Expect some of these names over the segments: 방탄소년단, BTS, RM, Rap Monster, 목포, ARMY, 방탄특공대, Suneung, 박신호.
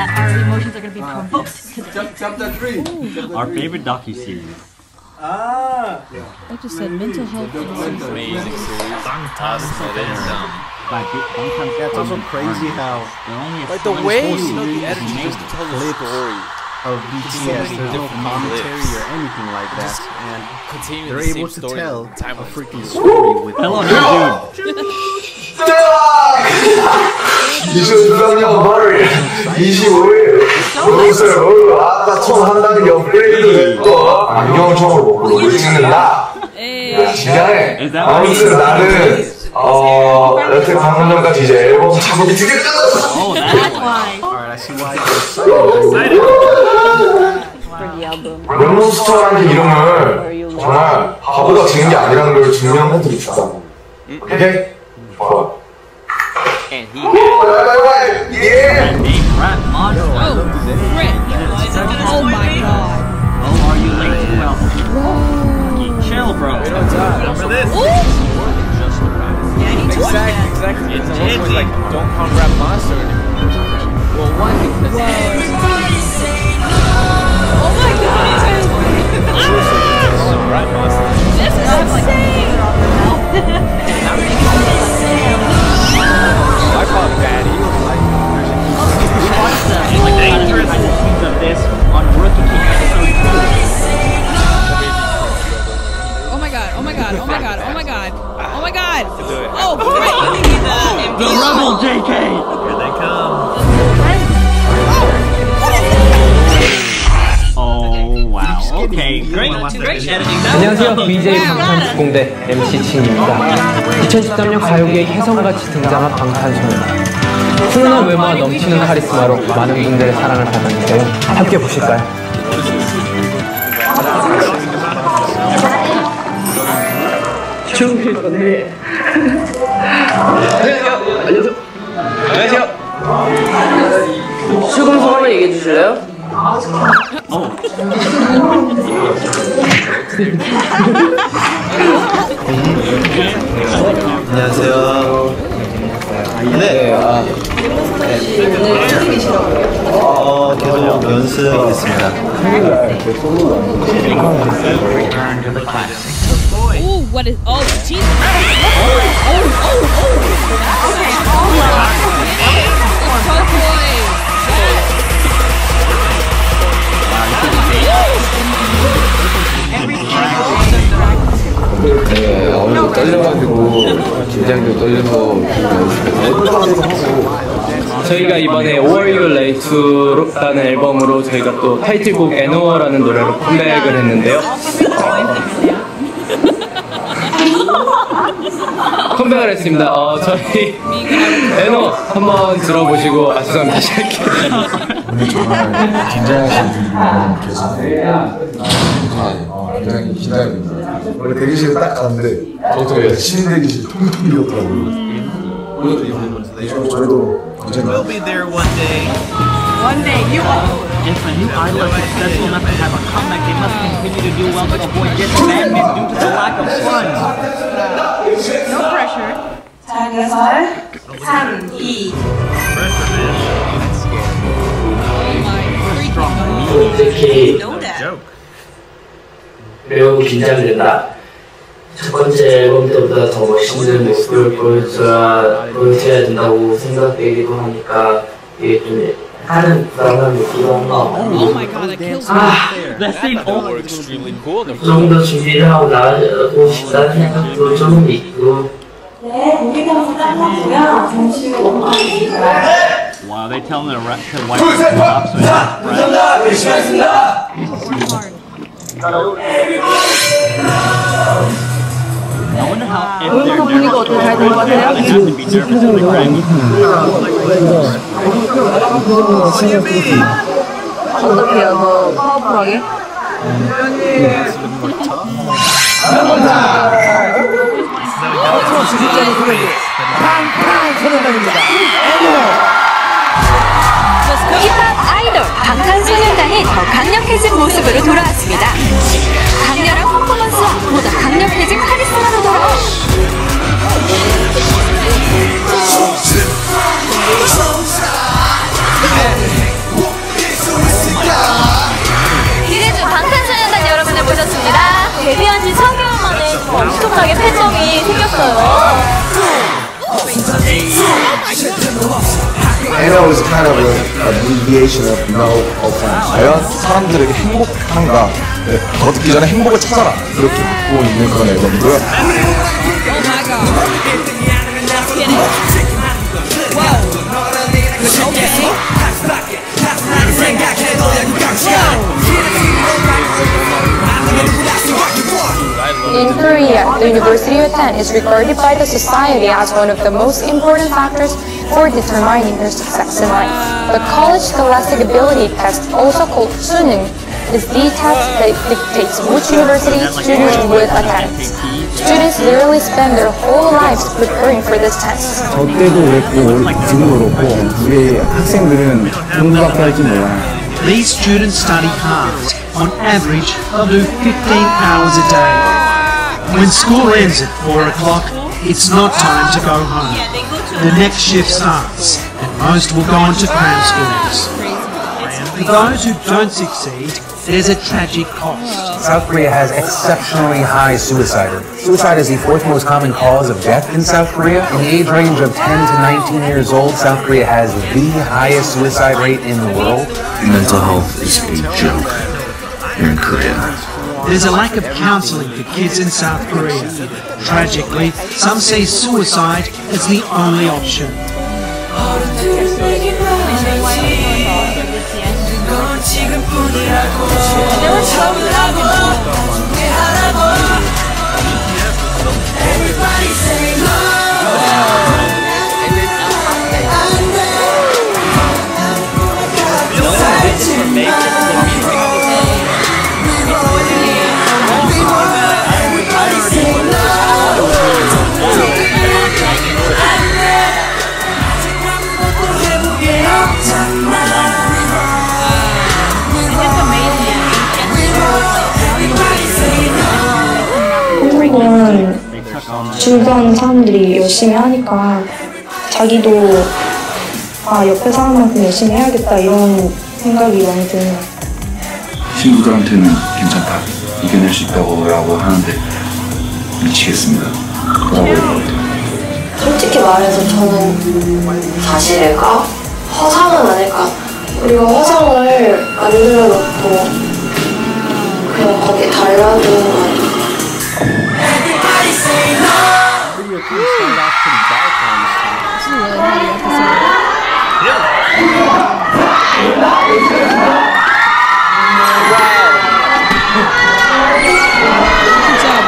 that our emotions are going to be provoked today. Chapter 3. Our favorite docu-series. I just said mental health. Amazing series. Fantastic. That's also crazy how like the way the editor just tells the story of BTS, there's no commentary or anything like that, and they're able to tell a freaking story with Hello. 여태 방금 전까지 이제 앨범 작업이 되게 끝났어. Alright, I see why you're excited. 랩몬스터라는 이름을 정말 바보가 지은 게 아니라는 걸 증명해 드립시다. 오케이? 좋아. And he had a big rat monster. Oh, Rick, is that gonna spoil me? Oh, are you late to welcome? Chill, bro. We don't die for this. Exactly. It's almost like don't come rap monster anymore. Well, one thing that's oh my god! Rap monster. This is insane! I call Batty. We watched the dangerous scenes of this on Rookie King episode 2. Oh my god! Oh, great! The rebel JK! Here they come! Oh, wow. Okay, great. Great editing. 안녕하세요. BJ 방탄특공대 MC 칭입니다. 2013년 가요계의 혜성같이 등장한 방탄소년단. 훈훈한 외모와 넘치는 카리스마로 많은 분들의 사랑을 받았는데요. 함께 보실까요? 좋을 건데. 안녕하세요. 수금 소감을 얘기해 주실래요? 안녕하세요. 계속 연습하겠습니다. Ooh, what is oh Jesus! Oh! Okay, 어, 떨려가지고 긴장도 떨려서 저희가 이번에 5월 You're Late To라는 앨범으로 저희가 또 타이틀곡 NO라는 노래로 컴백을 했는데요. 컴백을 했습니다. 저희 NO 한번 들어보시고 아 죄송합니다. 다시 할게요. 오늘 정말 긴장하신 분들이 계세요. 굉장히 긴장입니다. 원래 대기실에 딱 갔는데 저도 여친 대기실 통통이었더라고요. 저희도 언젠가 One day you will. If a new idol is successful enough to have a comeback, they must continue to do well to avoid disbandment due to the lack of funds. No pressure. Time goes on. 3, 2. Pressure, man. That's scary. Oh my freaking god. 특히 매우 긴장된다. 첫 번째 앨범 때보다 더 멋있는 모습을 보여줘야 된다고 생각되기도 하니까 이게 좀. Oh my god, that kills me. That scene was extremely cool. 좀더 준비를 하고 나가고 싶다는 생각도 좀 있고. 네, 고기 담고 따라하고요. 잠시 후 원망입니다. Wow, they tell them to wipe their chops with bread. I wonder how if they're nervous. Be nervous in the crowd. What do you mean? 어떻게 뭐 파워풀하게? 방탄소년단입니다. 힙합 아이돌 방탄소년단이 더 강력해진 모습으로 돌아왔습니다. 강렬한 퍼포먼스와 보다 강력해진 카리스마로 돌아온 엄청나게 팬덤이 생겼어요. And it was kind of a mediation of no offense. 과연 사람들에게 행복한가? 거듭기 전에 행복을 찾아라. 이렇게 묻고 있는 그런 앨범이고요. In Korea, the University of Japan is regarded by the society as one of the most important factors for determining your success in life. The college scholastic ability test, also called Suneung, is the test that dictates which university students would attend. Students literally spend their whole lives preparing for this test. 저 때도 그렇고 지금도 그렇고 우리 학생들은 공부밖에 할지 몰라. These students study hard, on average, they'll do 15 hours a day. When school ends at 4 o'clock, it's not time to go home. The next shift starts, and most will go on to cram schools. For those who don't succeed, there's a tragic cost. South Korea has exceptionally high suicide rates. Suicide is the fourth most common cause of death in South Korea. In the age range of 10 to 19 years old, South Korea has the highest suicide rate in the world. Mental health is a joke here in Korea. There's a lack of counseling for kids in South Korea. Tragically, some see suicide as the only option. 주변 사람들이 열심히 하니까 자기도 아 옆에 사람만큼 열심히 해야겠다 이런 생각이 많이 드는 것 같아요. 친구들한테는 괜찮다, 이겨낼 수 있다고 라고 하는데 미치겠습니다 라고 얘기합니다. 솔직히 말해서 저는 사실일까? 허상은 아닐까? 우리가 허상을 만들어놓고 그냥 거기에 달라드는 거 아닐까?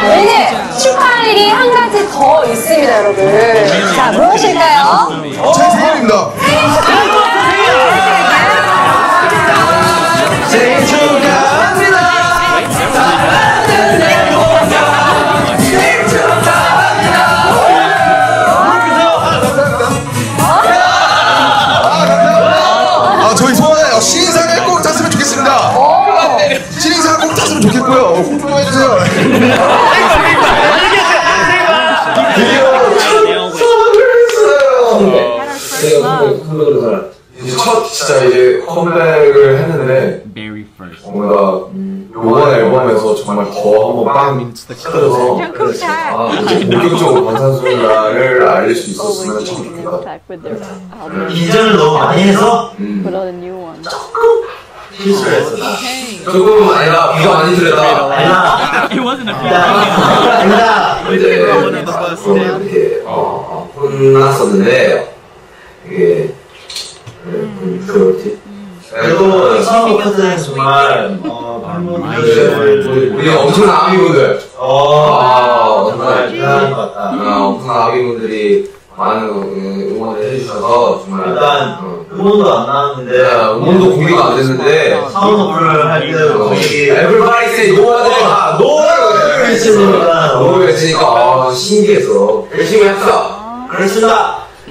오늘 축하할 일이 한 가지 더 있습니다, 여러분. 자, 무엇일까요? 제 생일입니다. 생일 축하합니다. 첫 진짜 이제 컴백을 했는데 뭔가 요번 앨범에서 정말 더 한번 빵 터져서 아 본격적으로 방탄소년단을 알릴 수 있었으면 참 좋겠다. 인정을 너무 많이 해서 조금 실수했어. 조금 아니라 이거 많이 들렸다. 아니라 이제 혼났었는데 이게 그래도 처음 팬들은 정말 우리 엄청난 아미분들 정말 대단한 것 같다. 엄청난 아미분들이 많은 응원을 해주셔서 정말 일단 응원도 안 나왔는데 응원도 공개가 안 됐는데 사운드볼을 할 때도 거의 Everybody say 노를 외치니까 신기해서 열심히 했어. 그렇습니다.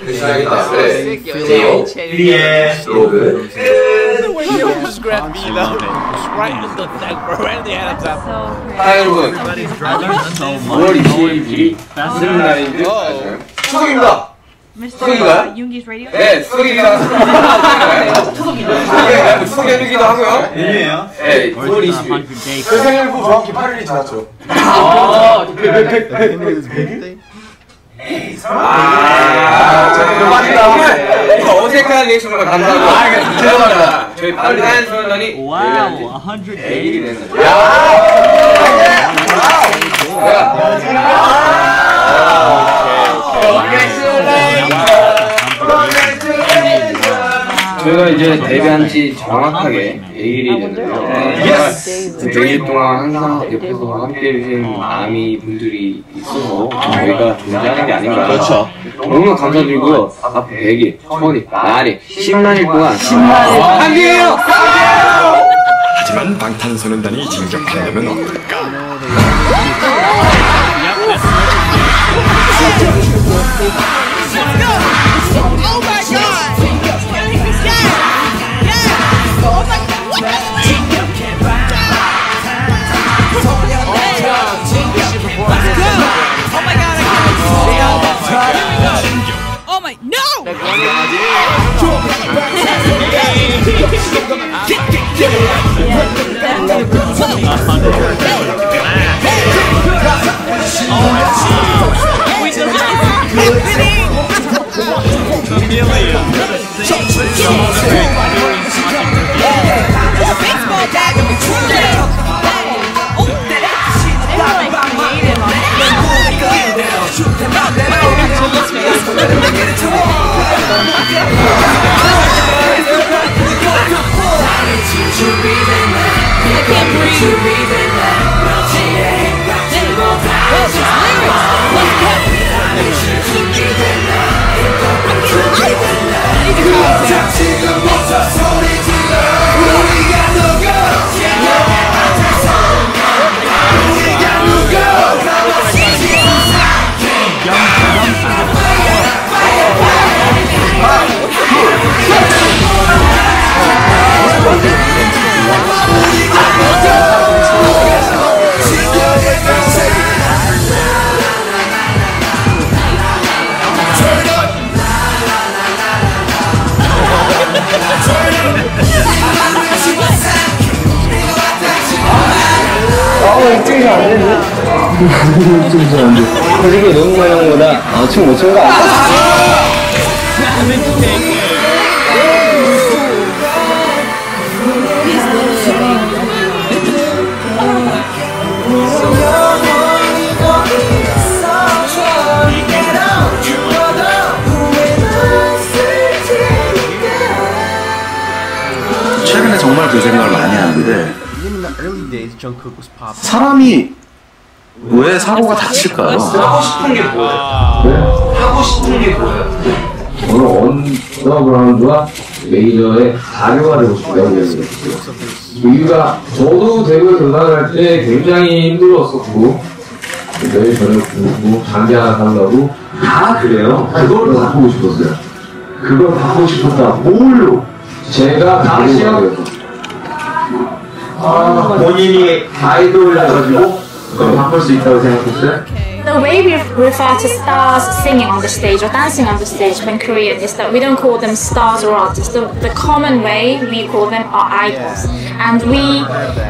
여러분, 5월 22일 수능입니다. 수석이가요? 네, 수석이가 투석이가요? 투석이기도 하고요. 일요일이에요? 네, 9월 20일. 그 생일부 정확히 8일이 지났죠. 아, 에이, 설마. 이거 어색한 리액션으로 감사하고. 죄송합니다. 저희 방탄소년단이 100일이 됐어요. 저희가 이제 데뷔한 지 정확하게 100일이 됐는데요. 100일 동안 항상 옆에서 함께해 주신 아미 분들이 있어서 저희가 존재하는 게 아닌가. 그렇죠. 너무 감사드리고요. 앞으로 100일, 10일, 나리, 10만일 동안 10만일 함께해요! 하지만 방탄소년단이 진격한다면 어떨까? Oh my god! 솔직히 너무 많이 한 거다. 아, 춤 못 춘 거 아니야? 최근에 정말 그 생각을 많이 하는데, 사람이 왜 사고가 다칠까요? 하고 싶은 게 뭐예요? 네? 하고 싶은 게 뭐예요? 오늘 언더그라운드와 메이저의 다교가 되고 싶어요. 이유가 저도 대구에 전달할 때 굉장히 힘들었었고, 매일 저녁 굶고 장기 하나 달라고 다 그래요. 그걸 다 보고 싶었어요. 그걸 다 보고 싶었다. 뭘로? 제가 당시요 본인이 아이돌이라가지고 The way we refer to stars singing on the stage or dancing on the stage in Korean is that we don't call them stars or artists. The common way we call them are idols, and we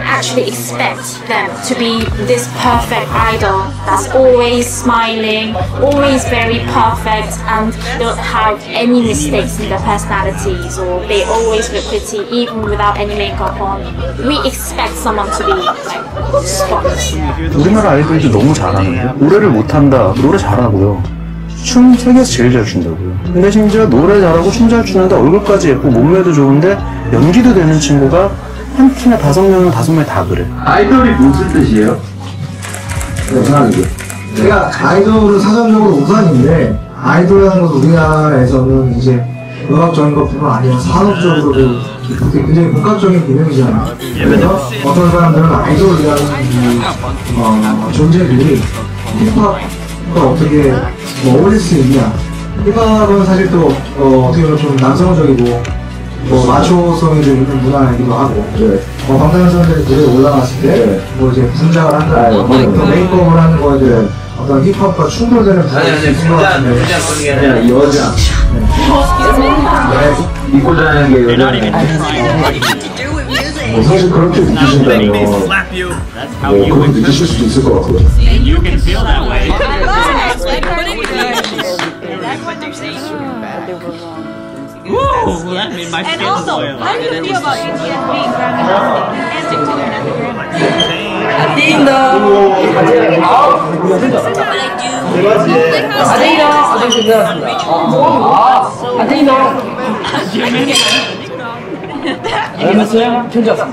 actually expect them to be this perfect idol that's always smiling, always very perfect, and don't have any mistakes in their personalities, or they always look pretty even without any makeup on. We expect someone to be like spotless. 우리나라 아이돌들 너무 잘하는데 노래를 못한다. 노래 잘하고요. 춤 세계에서 제일 잘 춘다고요. 근데 심지어 노래 잘하고 춤 잘 추는데 얼굴까지 예쁘고 몸매도 좋은데 연기도 되는 친구가 한 팀에 5명은 5명이 다 그래. 아이돌이 무슨 뜻이에요? 우산인 게. 제가 아이돌은 사전적으로 우산인데, 아이돌이라는 건 우리나라에서는 이제 음악적인 것뿐만 아니라 산업적으로도 굉장히 복합적인 기능이잖아. 그래서 어떤 사람들은 아이돌이라는 존재들이 힙합과 어떻게 어울릴 수 있냐. 힙합은 사실 또 어떻게 보면 좀 남성적이고 마초성이 있는 문화이기도 하고, 방탄소년단이 무대에 올라갔을 때 뭐 이제 분장을 한다, 메이크업을 하는 거에 대해 어떤 힙합과 충돌되는 부분이 있는 것 같은데 그냥 여자 입고 다니는 게 여자 뭐 사실 그렇게 느끼신다면 뭐 그렇게 느끼실 수도 있을 것 같고요. 안녕하세요. 편지 왔습니다.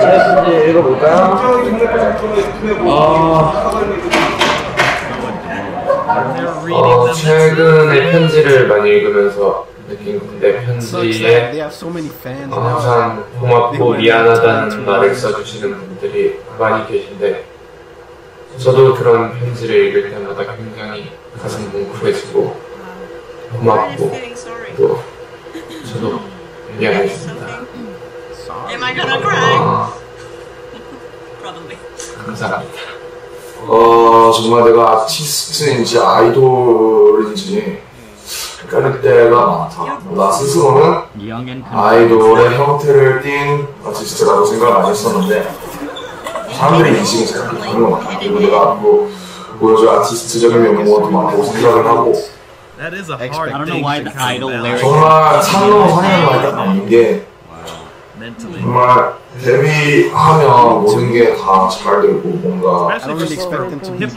제가 편지 읽어볼까요? 최근에 편지를 많이 읽으면서 느낀 건데 편지에 항상 고맙고 미안하다는 말을 써주시는 분들이 많이 계신데 저도 그런 편지를 읽을 때마다 굉장히 가슴 뭉클해지고 고맙고 또 저도 미안했습니다. 감사합니다. 정말 내가 아티스트인지 아이돌인지 헷갈릴 때가 많다. 나 스스로는 아이돌의 형태를 띈 아티스트라고 생각을 많이 했었는데 사람들의 인식은 잘 다른 것 같아. 그리고 내가 뭐 오히려 아티스트적인 용어도 많다고 생각을 하고 정말 참으로 상향을 많이 닦는 게 정말 데뷔하면 모든 게 다 잘 되고 뭔가 괜찮은 것 같은데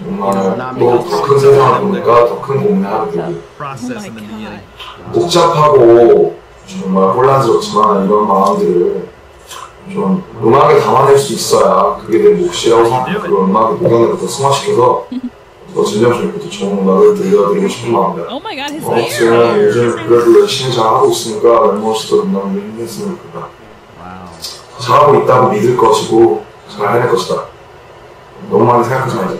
정말 또 큰 세상을 보니까 더 큰 고민을 하게 되고 복잡하고 정말 혼란스럽지만 이런 마음들을 좀 음악에 담아낼 수 있어야 그게 내 몫이라고 생각하고 그 음악의 공연을 더 승화시켜서 더 진정적이고 좋은 음악을 들려드리고 싶은 마음이야. 제가 요즘 그래도 열심히 잘하고 있으니까 멤버로서 음악을 힘냈으니까 잘하고 있다고 믿을 것이고 잘 해낼 것이다. 너무 많이 생각하지 말자.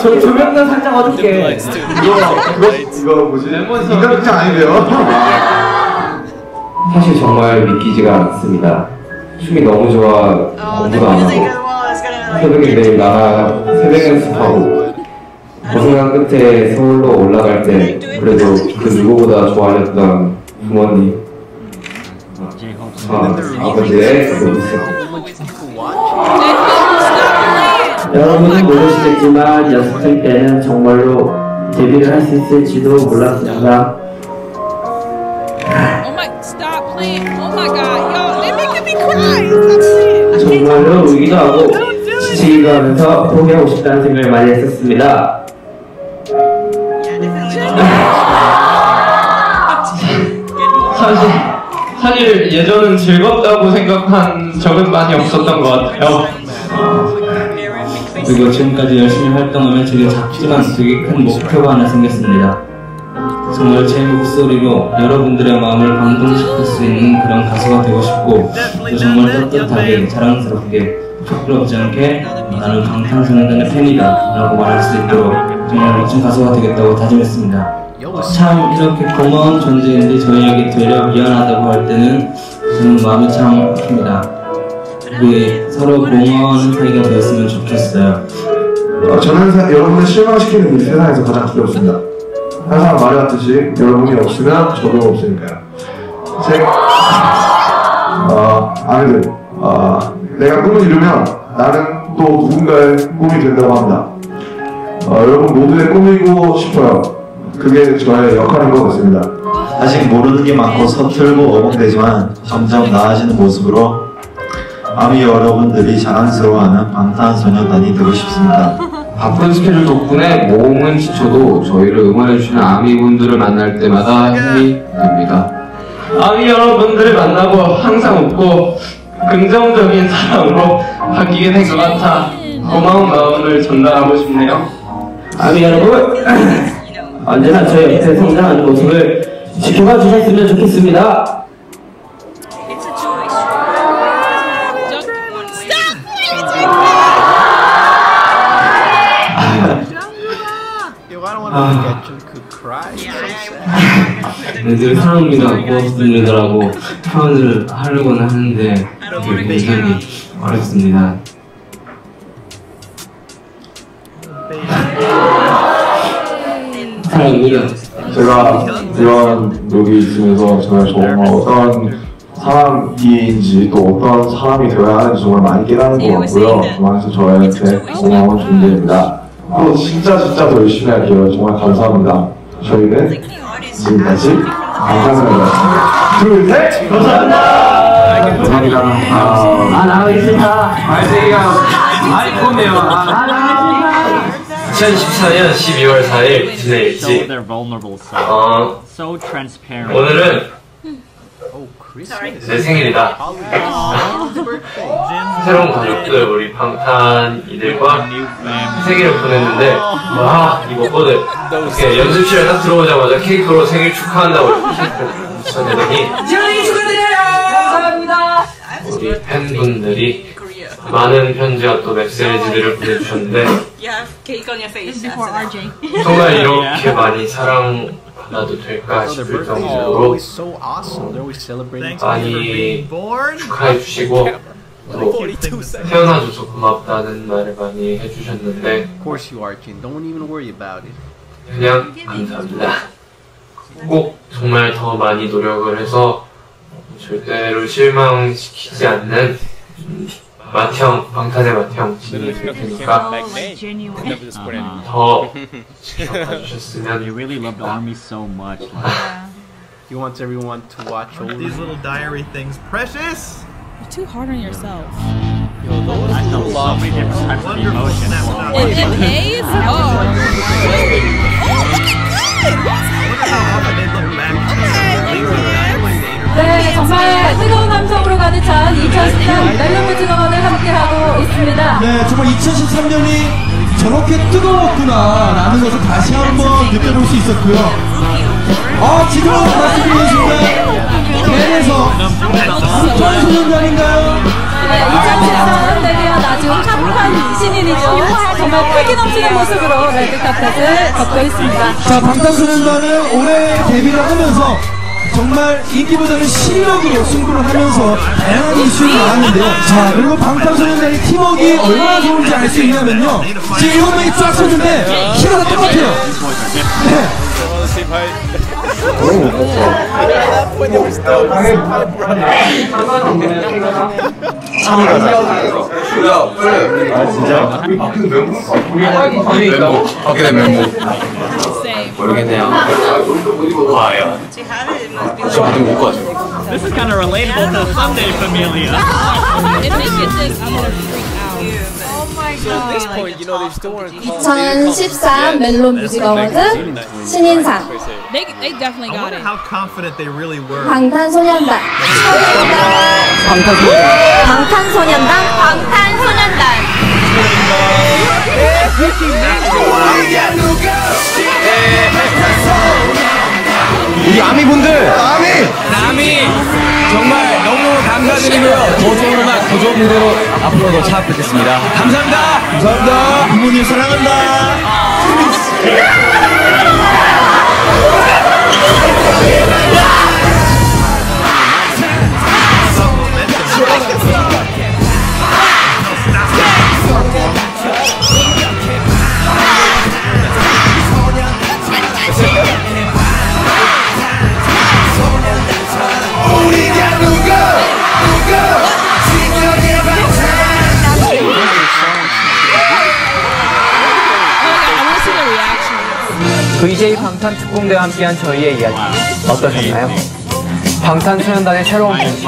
저 조명도 살짝 어둡게 이거 뭐지? 이건 아닌데요? 사실 정말 믿기지가 않습니다. 춤이 너무 좋아 공부도 안 하고 새벽에 매일 나가 새벽 연습하고 고생한 끝에 서울로 올라갈 때 그래도 그 누구보다 좋아하셨던 부모님 아버지의 모습 여러분은 모르시겠지만 연습생 때는 정말로 데뷔를 할 수 있을지도 몰랐습니다. 정말로 울기도 하고 지치기도 하면서 포기하고 싶다는 생각을 많이 했었습니다. 사실 예전은 즐겁다고 생각한 적은 많이 없었던 것 같아요. 그리고 지금까지 열심히 활동하면 되게 작지만 되게 큰 목표가 하나 생겼습니다. 정말 제 목소리로 여러분들의 마음을 감동시킬 수 있는 그런 가수가 되고 싶고 또 정말 떳떳하게 자랑스럽게 부끄럽지 않게 나는 방탄소년단의 팬이다 라고 말할 수 있도록 정말 멋진 가수가 되겠다고 다짐했습니다. 참 이렇게 고마운 존재인데 저희에게 되려 미안하다고 할 때는 저는 마음이 참 아픕니다. 우리 서로 고마운 사이가 되었으면 좋겠어요. 저는 여러분을 실망시키는 이 세상에서 가장 두렵습니다. 항상 말해왔듯이 여러분이 없으면 저도 없으니까요. 아이들, 내가 꿈을 이루면 나는 또 누군가의 꿈이 된다고 합니다. 여러분 모두의 꿈이고 싶어요. 그게 저의 역할인 것 같습니다. 아직 모르는 게 많고 서툴고 어벙대지만 점점 나아지는 모습으로 아미 여러분들이 자랑스러워하는 방탄소년단이 되고 싶습니다. 바쁜 스케줄 덕분에 몸은 지쳐도 저희를 응원해주시는 아미분들을 만날 때마다 힘이 됩니다. 아미 여러분들을 만나고 항상 웃고 긍정적인 사람으로 바뀌게 된 것 같아 고마운 마음을 전달하고 싶네요. 아미 여러분 언제나 저의 밑에 성장하는 모습을 지켜봐 주셨으면 좋겠습니다. 늘 사랑합니다, 고맙습니다라고 표현을 하려고는 하는데 굉장히 어렵습니다. 제가 이런 여기 있으면서 정말 어떤 사람인지 또 어떤 사람이 되어야 하는지 정말 많이 깨닫는 것 같고요. 그만해서 저한테 고마운 존재입니다. 또 진짜 더 열심히 할게요. 정말 감사합니다. 저희는 지금까지 방탄소년단이었습니다. 둘, 셋! 감사합니다! 감사합니다. 나오겠습니다. 발색이가 많이 컸네요. 2014년 12월 4일 디즈니일지 오늘은 내 생일이다. 새로운 가족들, 우리 방탄이들과 생일을 보냈는데 와, 이 먹거들 이렇게 연습실에 딱 들어오자마자 케이크로 생일 축하한다고 이렇게 전해드리니 생일 축하드려요! 감사합니다! 우리 팬분들이 많은 편지와 또 메시지들을 보내주셨는데 정말 이렇게 많이 사랑받아도 될까 싶을 정도로 많이 축하해주시고 또 태어나줘서 고맙다는 말을 많이 해주셨는데 그냥 감사합니다. 꼭 정말 더 많이 노력을 해서 절대로 실망시키지 않는 맏형, 방탄의 맏형 진이 될 테니까 더 지켜봐주셨으면 좋겠다. He wants everyone to watch over these little diary things. Precious! You're too hard on yourself. I know so many different types of emotions. It pays? Oh! Oh, look at good! Look at how often they look back. 네, 정말 뜨거운 감성으로 가득 찬 2013 날렵한 증언을 함께하고 있습니다. 네, 정말 2013년이 저렇게 뜨거웠구나 라는 것을 다시 한번 느껴볼 수 있었고요. 지금 말씀드리는 순간 팬에서 방탄소년단인가요? 네, 2013 데뷔한 아주 핫한 신인이죠. 정말 패기 넘치는 모습으로 레드카펫을 걷고 있습니다. 자, 방탄소년단은 올해 데뷔를 하면서 정말 인기보다는 실력으로 승부를 하면서 다양한 이슈를 나왔는데요. 자, 그리고 방탄소년단의 팀워크가 얼마나 좋은지 알 수 있냐면요, 지금 7명이 쫙 섰는데 키가 다 똑같아요. 네. 모르겠네요. 와요. 저한테 못 가죠. This is kind of relatable to Sunday Familia. It makes you think you're freaked out. Oh my god. 2013 멜론 뮤직 어워드 신인상. They definitely got it. How confident they really were. 방탄소년단. 우리 아미분들! 아미! 정말 너무 감사드리고요. 더 좋은 음악, 더 좋은 무대로 앞으로도 찾아뵙겠습니다. 감사합니다! 부모님 사랑한다! VJ 방탄 특공대와 함께한 저희의 이야기 어떠셨나요? 방탄소년단의 새로운 공식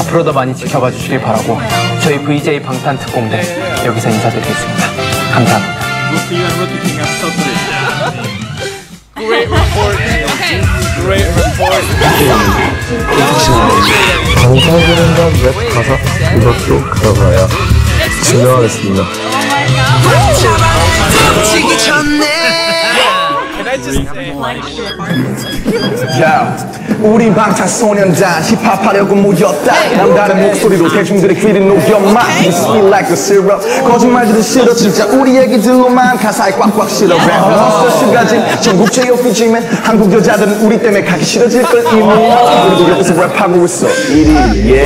앞으로도 많이 지켜봐 주시길 바라고 저희 VJ 방탄 특공대 여기서 인사드리겠습니다. 감사합니다. Great report. Great report. 방탄소년단 랩 가사 이것도 가봐요. 진행하겠습니다. 야, 우리 방탄소년단 힙합하려고 모였다. 남다른 목소리로 대중들의 귀를 녹여마. You sweet like a syrup. 거짓말들은 싫어. 진짜 우리 얘기들만 가사에 꽉꽉 실어. 랩 머스터슈가진 전국 제일 피지맨. 한국 여자들은 우리 때문에 가기 싫어질 걸 이미. 우리도 여기서 랩하고 있어. 1위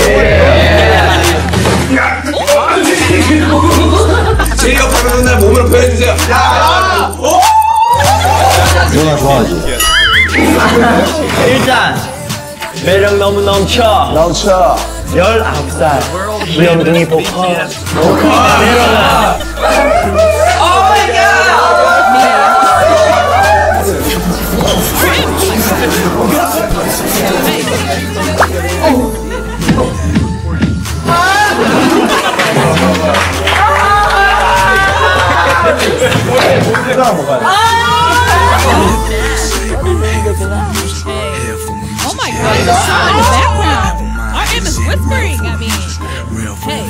제 옆하면 날 몸으로 표현해주세요. 누나 좋아하지? 일단 매력 너무 넘쳐 19살 귀염둥이 보컬 내려가 Oh my god, the sound in the background. RM is whispering. I mean, hey.